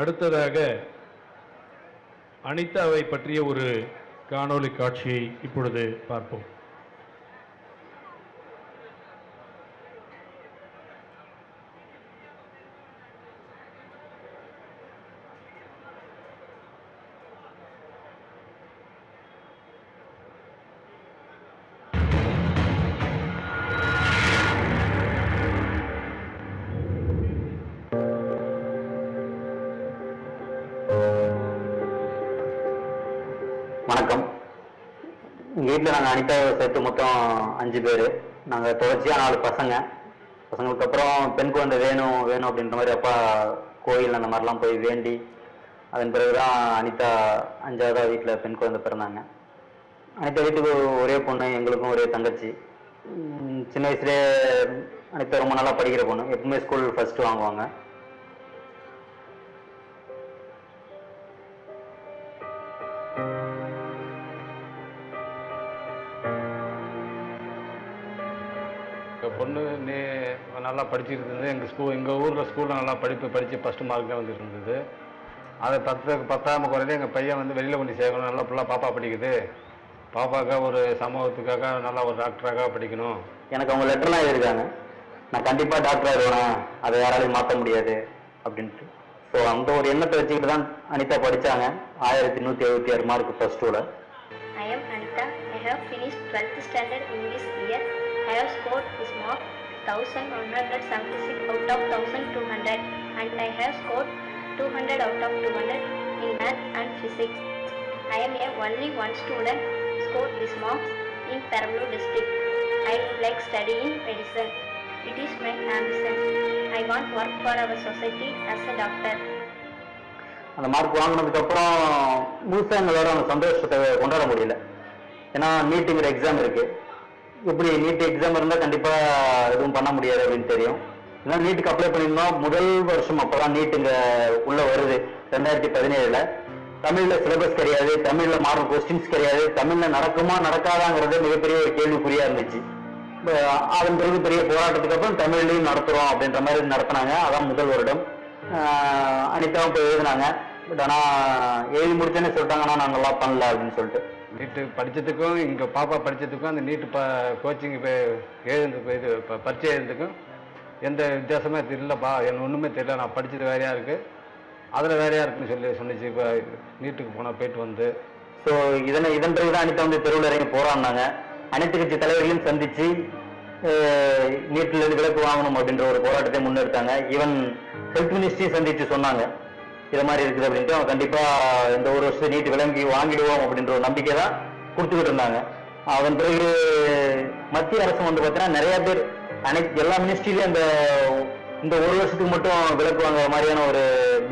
அடுத்ததாக அனிதாவை பற்றிய ஒரு காணொளி காட்சியை இப்பொழுது பார்ப்போம். அனிதாவை சேர்த்து மொத்தம் 5 பேர், நாங்கள் தொடர்ச்சியாக 4 பசங்களுக்கு அப்புறம் பெண் குழந்தை வேணும் வேணும் அப்படின்ற மாதிரி அப்பா கோயில் அந்த மாதிரிலாம் போய் வேண்டி அதன் பிறகு தான் அனிதா 5வது வீட்டில் பெண் குழந்தை பிறந்தாங்க. அனிதா வீட்டுக்கு ஒரே பொண்ணு, எங்களுக்கும் ஒரே தங்கச்சி. சின்ன வயசுலேயே அனிதா ரொம்ப நல்லா படிக்கிற பொண்ணு, எப்பவுமே ஸ்கூல் ஃபஸ்ட்டு வாங்குவாங்க. பொண்ணு நல்லா படிச்சுட்டு இருந்தது. எங்கள் ஊரில் ஸ்கூலில் நல்லா படித்து ஃபஸ்ட்டு மார்க் தான் வந்துட்டு இருந்தது. அதை 10 குறையில எங்கள் பையன் வந்து வெளியில் கொண்டு சேர்க்கணும், நல்லா ஃபுல்லாக பாப்பா படிக்குது, பாப்பாக்காக ஒரு சமூகத்துக்காக நல்லா ஒரு டாக்டராக படிக்கணும். எனக்கு அவங்க லெட்டர்லாம் எழுதியிருக்காங்க, நான் கண்டிப்பாக டாக்டர் ஆகிடுவேன், அதை யாராலையும் மாற்ற முடியாது அப்படின்ட்டு. ஸோ அந்த ஒரு எண்ணத்தை வச்சுக்கிட்டு தான் அனிதா படித்தாங்க. 1176 மார்க் ப்ளஸ் டூவில். I am Anitha. I have finished 12th standard in this year. I have scored this mark 1176 out of 1200 and I have scored 200 out of 200 in math and physics. I am only one student scored this mark in Perambur district. I like studying medicine. It is my ambition. I want work for our society as a doctor. அந்த mark வாங்குனதுக்கு அப்புறம் முழுசா எங்களோட அந்த சந்தோஷத்தை கொண்டாட முடியல. ஏன்னா நீட்டுங்கிற எக்ஸாம் இருக்கு, இப்படி நீட் எக்ஸாம் இருந்தால் கண்டிப்பாக எதுவும் பண்ண முடியாது அப்படின்னு தெரியும். ஏன்னா நீட்டுக்கு அப்ளை பண்ணியிருந்தோம் முதல் வருஷம், அப்போ தான் நீட்டுங்க உள்ளே வருது 2017. தமிழில் சிலபஸ் கிடையாது, தமிழில் மார்க் கொஸ்டின்ஸ் கிடையாது, தமிழில் நடக்குமா நடக்காதாங்கிறது மிகப்பெரிய ஒரு கேள்விக்குறியாக இருந்துச்சு. அதன் பிறகு பெரிய போராட்டத்துக்கு அப்புறம் தமிழ்லையும் நடத்துகிறோம் அப்படின்ற மாதிரி நடத்தினாங்க. அதான் முதல் வருடம். அனிதாவும் இப்போ எழுதினாங்க, பட் ஆனால் எழுதி முடிச்சேன்னு சொல்லிட்டாங்கன்னா நாங்கள்லாம் பண்ணல அப்படின்னு சொல்லிட்டு. நீட்டு படித்ததுக்கும் இங்கே பாப்பா படித்ததுக்கும் அந்த நீட்டு கோச்சிங் இது பரீட்சை எழுதுக்கும் எந்த வித்தியாசமே தெரியலப்பா, எனக்கு ஒன்றுமே தெரியல, நான் படித்தது வேறையாக இருக்குது, அதில் வேறையாக இருக்குன்னு சொன்னிச்சு. இப்போ நீட்டுக்கு போனால் போயிட்டு வந்து ஸோ இதன் பிறகு தான் அனிதா வந்து தெருவில் இறங்கி போராடினாங்க. அனைத்து கட்சி தலைவர்களையும் சந்தித்து நீட்டில் விலக்கு வாங்கணும் அப்படின்ற ஒரு போராட்டத்தை முன்னெடுத்தாங்க. ஈவன் ஹெல்த் மினிஸ்ட்ரியும் சந்தித்து சொன்னாங்க இதை மாதிரி இருக்குது அப்படின்ட்டு. அவங்க கண்டிப்பாக இந்த ஒரு வருஷம் நீட்டு விளங்கி வாங்கிடுவோம் அப்படின்ற ஒரு நம்பிக்கை தான் கொடுத்துக்கிட்டு இருந்தாங்க. அதன் பிறகு மத்திய அரசு வந்து பார்த்தீங்கன்னா நிறையா பேர் எல்லா மினிஸ்ட்ரியிலையும் இந்த ஒரு வருஷத்துக்கு மட்டும் விலக்கு வாங்குற மாதிரியான ஒரு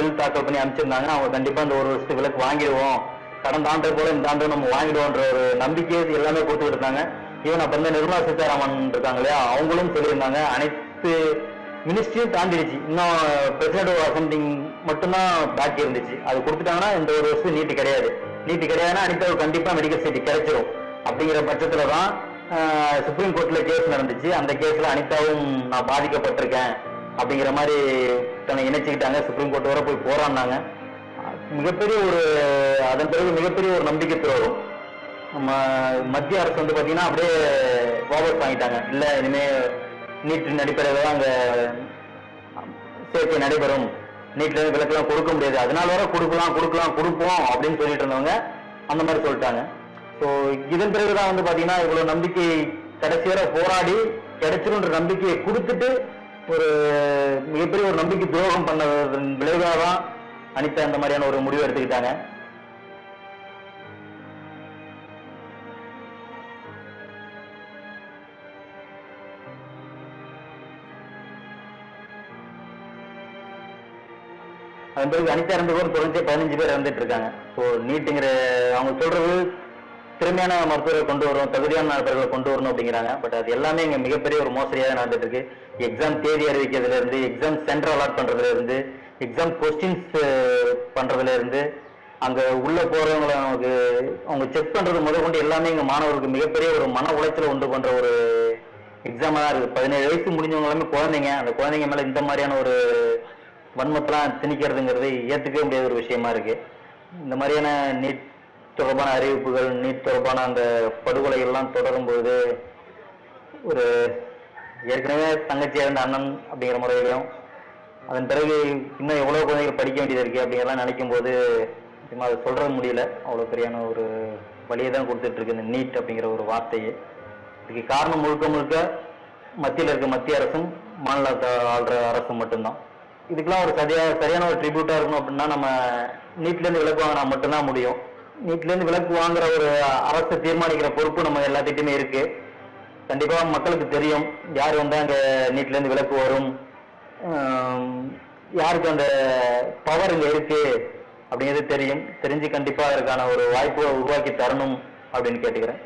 பில் தாக்கல் பண்ணி அனுப்பிச்சிருந்தாங்க. அவங்க கண்டிப்பாக இந்த ஒரு வருஷத்துக்கு விலக்கு வாங்கிடுவோம், கடந்த ஆண்டை போல இந்த ஆண்டு நம்ம வாங்கிடுவோன்ற ஒரு நம்பிக்கை எல்லாமே கொடுத்துக்கிட்டு இருந்தாங்க. ஈவன் அப்போ வந்து நிர்மலா சீதாராமன் இருக்காங்க இல்லையா, அவங்களும் சொல்லியிருந்தாங்க. அனைத்து மினிஸ்ட்ரியும் தாண்டிடுச்சு, இன்னும் பிரசிடென்ட் ஆஃப் அசம்பிளிங் மட்டும்தான் பாக்கி இருந்துச்சு. அது கொடுத்துட்டாங்கன்னா இந்த ஒரு வருஷம் நீட்டு கிடையாது, நீட்டு கிடையாதுன்னா அனிதாவுக்கு கண்டிப்பாக மெடிக்கல் சீட் கிடைச்சிடும். அப்படிங்கிற பட்சத்தில் தான் சுப்ரீம் கோர்ட்டில் கேஸ் நடந்துச்சு. அந்த கேஸில் அனிதாவும் நான் பாதிக்கப்பட்டிருக்கேன் அப்படிங்கிற மாதிரி தன்னை இணைச்சிக்கிட்டாங்க. சுப்ரீம் கோர்ட் வரை போய் போராடினாங்க. அதன் பிறகு மிகப்பெரிய ஒரு நம்பிக்கை துரோகம். நம்ம மத்திய அரசு வந்து பார்த்தீங்கன்னா அப்படியே வாபஸ் வாங்கிட்டாங்க, இல்லை இனிமேல் நீட்டு நடைபெறதான் அங்கே சேர்க்கை நடைபெறும், நீட்டில் விளக்கெல்லாம் கொடுக்க முடியாது, அதனால வர கொடுப்போம் அப்படின்னு சொல்லிட்டு இருந்தவங்க அந்த மாதிரி சொல்லிட்டாங்க. ஸோ இதன் பிறகு தான் வந்து பார்த்தீங்கன்னா இவ்வளோ நம்பிக்கை கடைசி வரை போராடி கிடைச்சிருன்ற நம்பிக்கையை கொடுத்துட்டு ஒரு மிகப்பெரிய ஒரு நம்பிக்கை துரோகம் பண்ணதன் விளைவாக தான் அனிதா அந்த மாதிரியான ஒரு முடிவு எடுத்துக்கிட்டாங்க. அதன் பிறகு அனிதா இறந்து போது தொடர்ந்து 15 பேர் இறந்துட்டு இருக்காங்க. ஸோ நீட்டுங்கிற அவங்க சொல்றது திறமையான மருத்துவர்கள் கொண்டு வரும், தகுதியான நபர்களை கொண்டு வரணும் அப்படிங்கிறாங்க. பட் அது எல்லாமே இங்கே மிகப்பெரிய ஒரு மோசடியாக நடந்துட்டு இருக்கு. எக்ஸாம் தேதி அறிவிக்கிறதுல இருந்து, எக்ஸாம் சென்டர் அலாட் பண்றதுல இருந்து, எக்ஸாம் கொஸ்டின்ஸ் பண்றதுல இருந்து, அங்க உள்ள போறவங்களை அவங்க செக் பண்றது முதற்கொண்டு எல்லாமே இங்கே மாணவர்களுக்கு மிகப்பெரிய ஒரு மன உளைச்சலை உண்டு பண்ற ஒரு எக்ஸாமா தான் இருக்கு. 17 வயசு முடிஞ்சவங்க எல்லாமே குழந்தைங்க, அந்த குழந்தைங்க மேல இந்த மாதிரியான ஒரு வன்மத்தெல்லாம் திணிக்கிறதுங்கிறது ஏற்றுக்க முடியாத ஒரு விஷயமா இருக்குது. இந்த மாதிரியான நீட் தொடர்பான அறிவிப்புகள், நீட் தொடர்பான அந்த படுகொலைகள்லாம் தொடரும்போது ஒரு ஏற்கனவே தங்கச்சியாக இருந்த அண்ணன் அப்படிங்கிற முறையிலையும் அதன் பிறகு இன்னும் எவ்வளோ குழந்தைகள் படிக்க வேண்டியது இருக்குது அப்படிங்கிறலாம் நினைக்கும் போது அதை சொல்கிற முடியல. அவ்வளோ பெரியான ஒரு வழியை தான் கொடுத்துட்ருக்கு இந்த நீட் அப்படிங்கிற ஒரு வார்த்தையை. இதுக்கு காரணம் முழுக்க முழுக்க மத்தியில் இருக்க மத்திய அரசும் மாநிலத்தை ஆள்ற அரசும் மட்டும்தான். இதுக்கெல்லாம் ஒரு சரியான ஒரு ட்ரிபியூட்டாக இருக்கணும் அப்படின்னா நம்ம நீட்லேருந்து விலக்கு வாங்கினா மட்டும்தான் முடியும். நீட்லேருந்து விலக்கு வாங்குற ஒரு அரசை தீர்மானிக்கிற பொறுப்பு நம்ம எல்லாத்திட்டையுமே இருக்குது. கண்டிப்பாக மக்களுக்கு தெரியும் யார் வந்தால் அங்கே நீட்லேருந்து விலக்கு வரும், யாருக்கு அந்த பவர் இங்கே இருக்குது அப்படிங்கிறது தெரியும். தெரிஞ்சு கண்டிப்பாக அதற்கான ஒரு வாய்ப்பை உருவாக்கி தரணும் அப்படின்னு கேட்டுக்கிறேன்.